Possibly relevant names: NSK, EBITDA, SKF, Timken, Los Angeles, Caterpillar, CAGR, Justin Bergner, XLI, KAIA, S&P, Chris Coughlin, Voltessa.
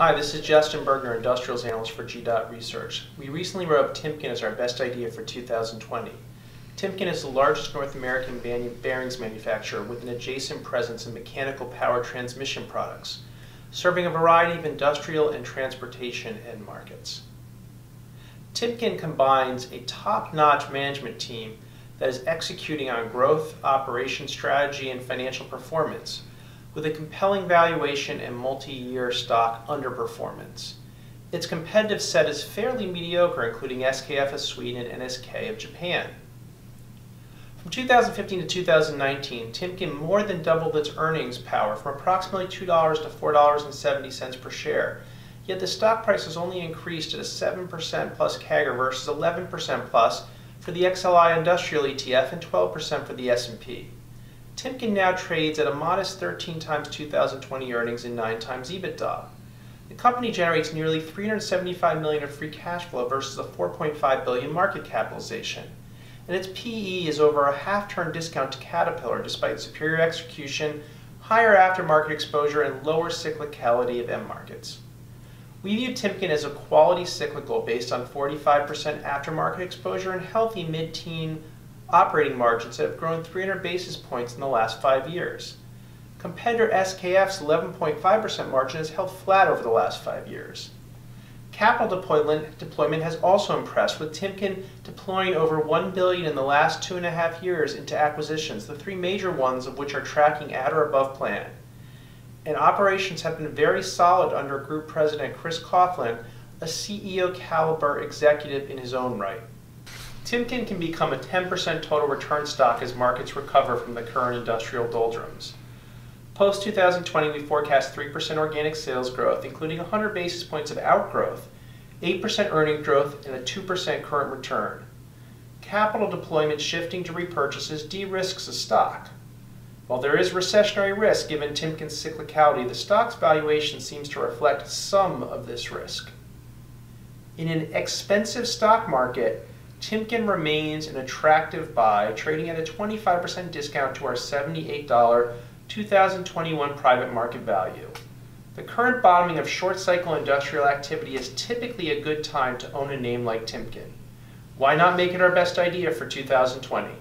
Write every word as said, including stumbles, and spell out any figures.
Hi, this is Justin Bergner, Industrials Analyst for G DOT Research. We recently wrote up Timken as our best idea for two thousand twenty. Timken is the largest North American bearings manufacturer with an adjacent presence in mechanical power transmission products, serving a variety of industrial and transportation end markets. Timken combines a top-notch management team that is executing on growth, operation strategy, and financial performance, with a compelling valuation and multi-year stock underperformance. Its competitive set is fairly mediocre, including S K F of Sweden and N S K of Japan. From two thousand fifteen to two thousand nineteen, Timken more than doubled its earnings power from approximately two dollars to four dollars and seventy cents per share, yet the stock price has only increased at a seven percent plus C A G R versus eleven percent plus for the X L I industrial E T F and twelve percent for the S and P. Timken now trades at a modest thirteen times two thousand twenty earnings and nine times EBITDA. The company generates nearly three hundred seventy-five million dollars of free cash flow versus a four point five billion dollars market capitalization, and its P E is over a half-turn discount to Caterpillar despite superior execution, higher aftermarket exposure, and lower cyclicality of end markets. We view Timken as a quality cyclical based on forty-five percent aftermarket exposure and healthy mid-teen operating margins that have grown three hundred basis points in the last five years. Competitor S K F's eleven point five percent margin has held flat over the last five years. Capital deployment has also impressed, with Timken deploying over one billion dollars in the last two and a half years into acquisitions, the three major ones of which are tracking at or above plan. And operations have been very solid under Group President Chris Coughlin, a C E O caliber executive in his own right. Timken can become a ten percent total return stock as markets recover from the current industrial doldrums. Post-two thousand twenty, we forecast three percent organic sales growth, including one hundred basis points of outgrowth, eight percent earning growth, and a two percent current return. Capital deployment shifting to repurchases de-risks the stock. While there is recessionary risk given Timken's cyclicality, the stock's valuation seems to reflect some of this risk. In an expensive stock market, Timken remains an attractive buy, trading at a twenty-five percent discount to our seventy-eight dollar two thousand twenty-one private market value. The current bottoming of short-cycle industrial activity is typically a good time to own a name like Timken. Why not make it our best idea for two thousand twenty?